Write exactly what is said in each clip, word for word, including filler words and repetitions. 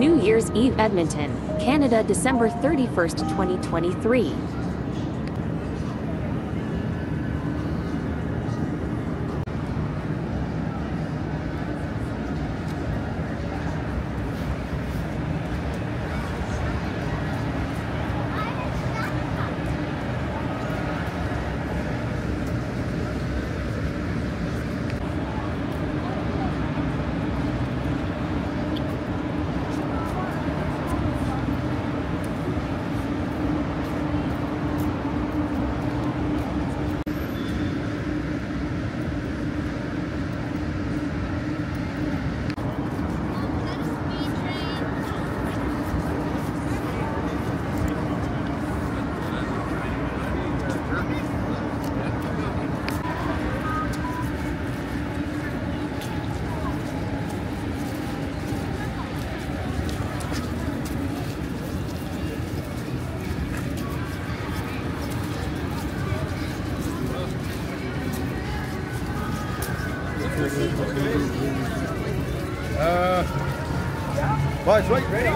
New Year's Eve, Edmonton, Canada, December thirty-first, twenty twenty-three. Uh, well, it's right, ready?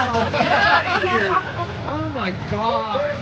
Oh, get out of here. Oh, my God.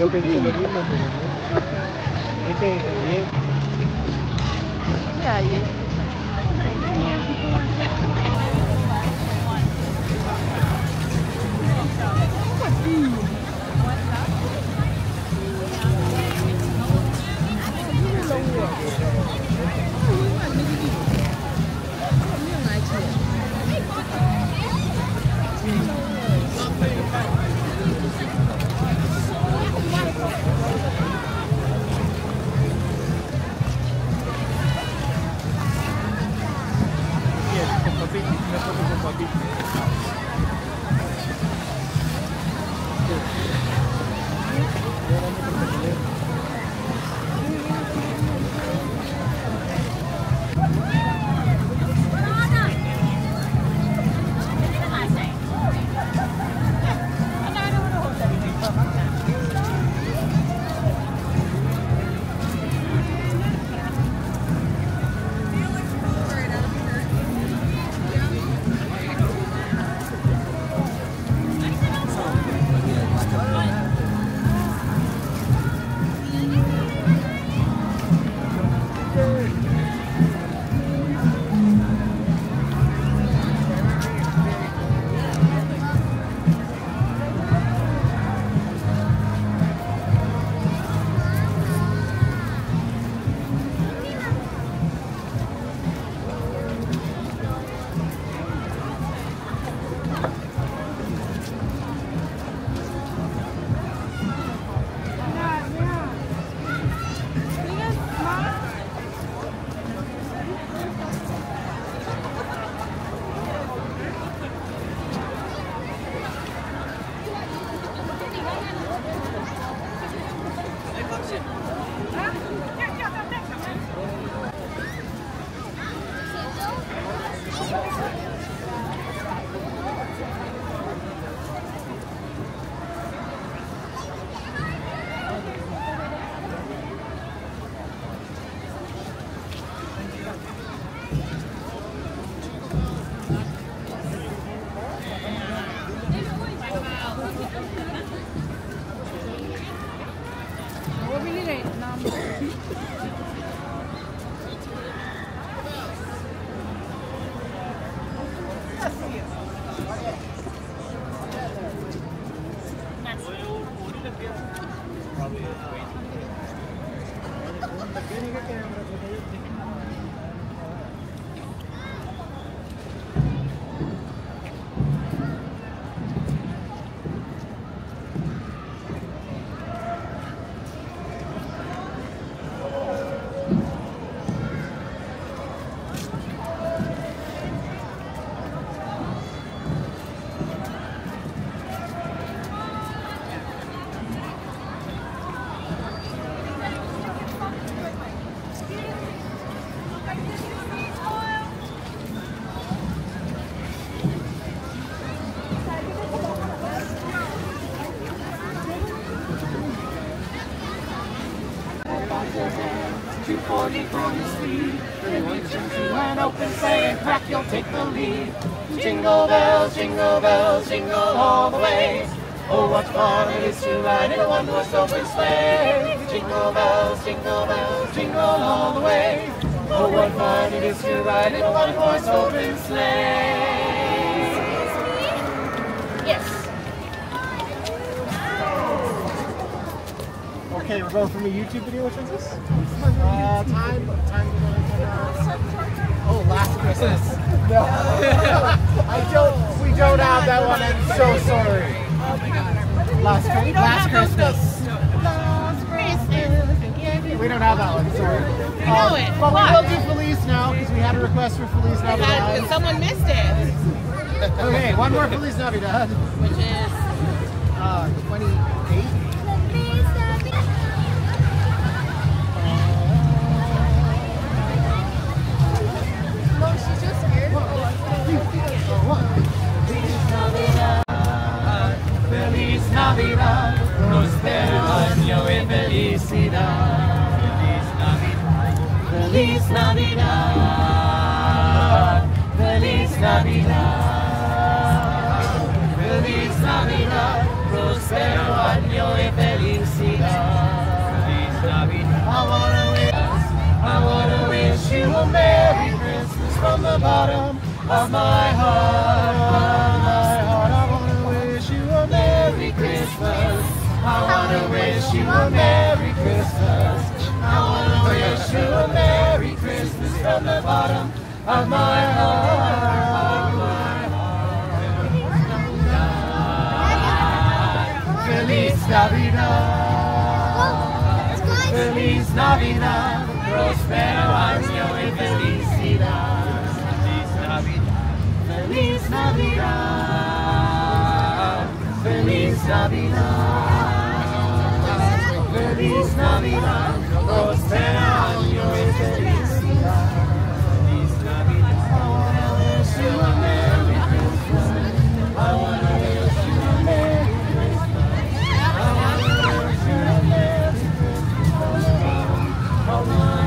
Yo pensé lo mismo, pero este también. Ya, ya. Oh. two forty for your speed. thirty-one, two, two, wide open, slaying crack, you'll take the lead. Jingle bells, jingle bells, jingle all the way. Oh, what fun it is to ride in a one-horse open sleigh. Jingle bells, jingle bells, jingle all the way. Oh, what fun it is to ride in a one-horse open sleigh. Yes. Okay, we're going from a YouTube video. Which one's this? Uh, time, time. Oh, Last Christmas. No, I don't. We don't have that one. I'm so sorry. Oh my God. Last, last Christmas. Last Christmas. We don't have that one. Sorry. We know it. But we will do Feliz now because we had a request for Feliz Navidad. Because someone missed it. Okay, one more Feliz Navidad. Which is uh, twenty-eight. Feliz Navidad, prospero año y felicidad. Feliz Navidad, Feliz Navidad, Feliz Navidad, Feliz Navidad, prospero año y felicidad. Feliz Navidad. I wanna wish, I wanna wish you a Merry Christmas from the bottom of my heart. I wanna wish you a Merry Christmas. I wanna wish you a Merry Christmas from the bottom of my heart. Feliz Navidad, Feliz Navidad, prospero año y felicidad. Feliz Navidad, Feliz Navidad, Feliz Navidad. Feliz Navidad, prospero año y felicidad. Feliz Navidad. I wanna wish you a Merry Christmas. I wanna wish you a Merry Christmas. I wanna wish you a Merry Christmas. Oh,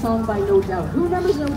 song by No Doubt. Who remembers No Doubt?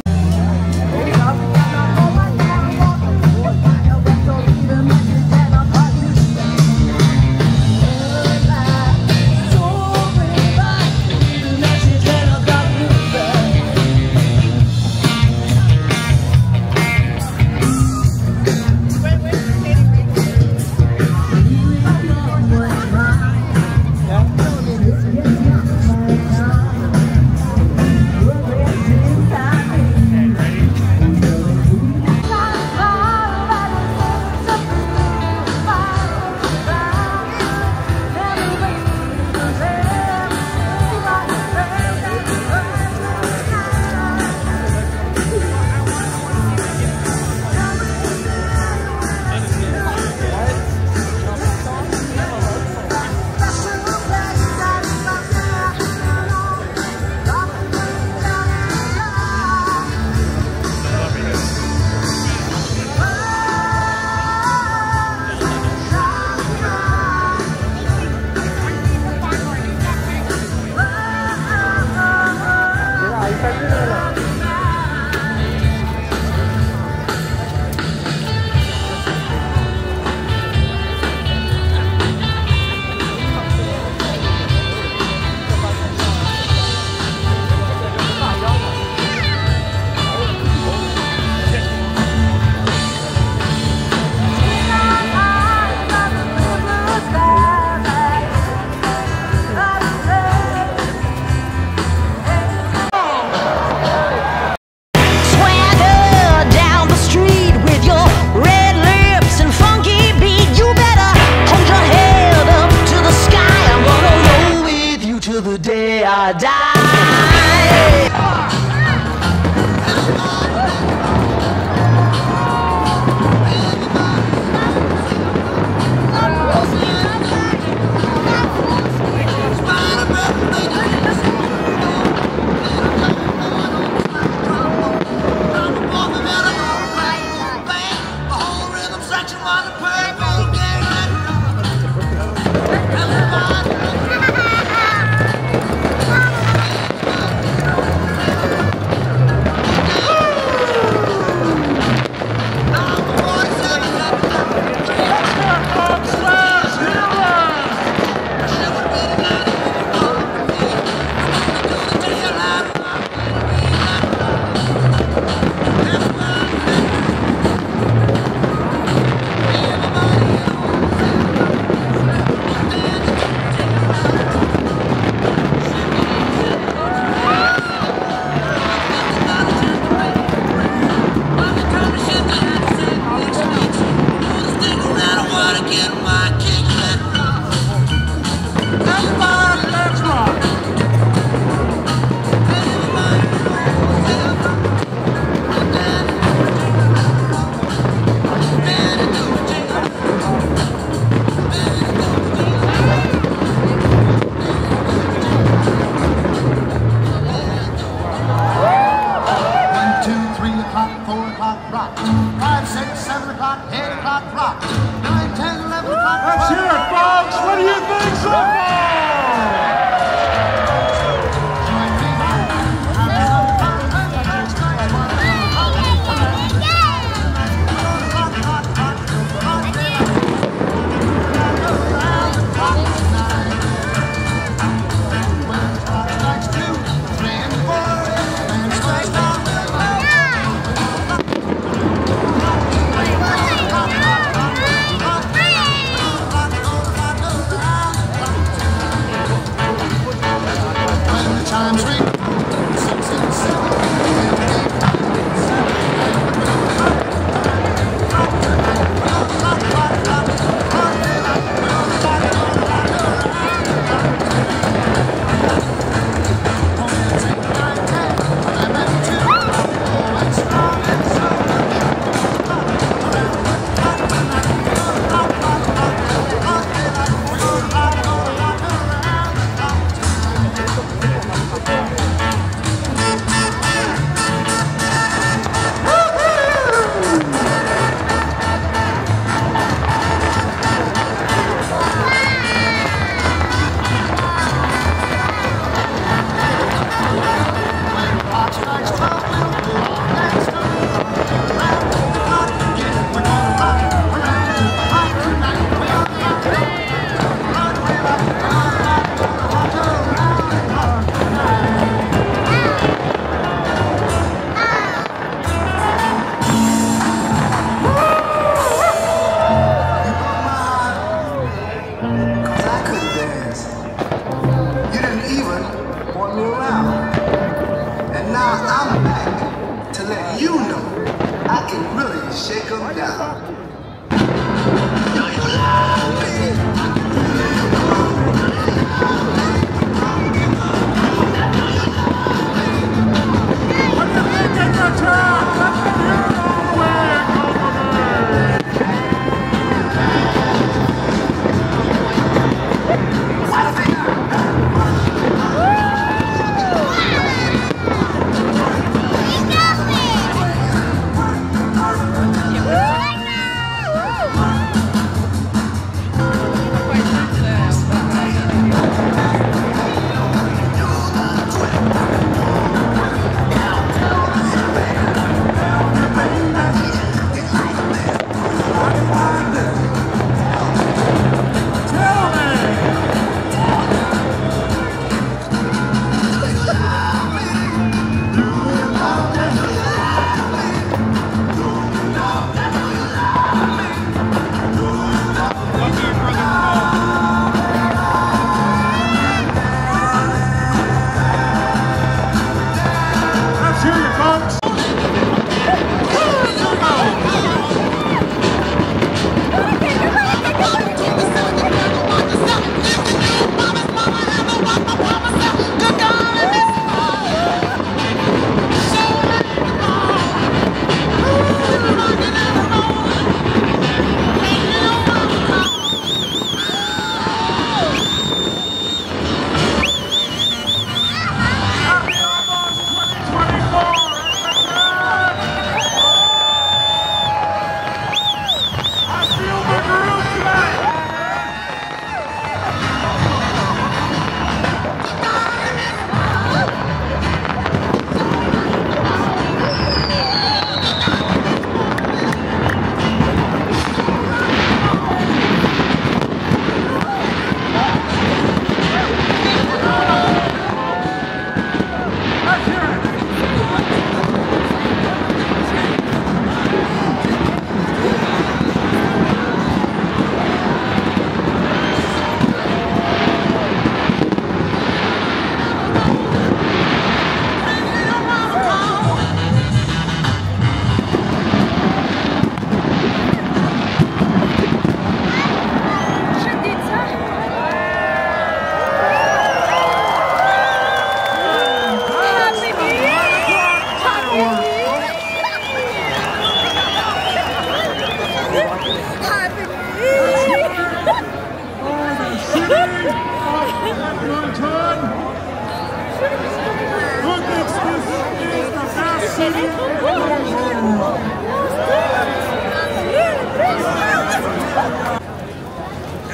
shake them down.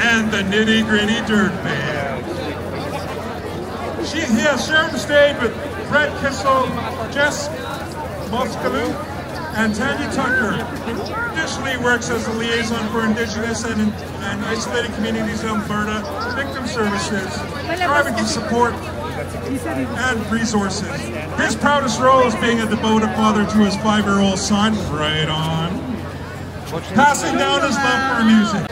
And the Nitty Gritty Dirt Band. She here shared the stage with Brett Kissel, Jess Muskeloo, and Tanya Tucker. Additionally works as a liaison for Indigenous and, and isolated communities in Alberta, victim services, advocacy support, and resources. His proudest role is being a devoted father to his five-year-old son, right on, passing down his love for music.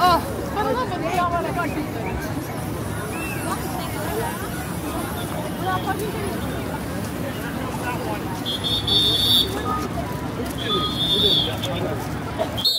Oh, I love it. We don't want to go to the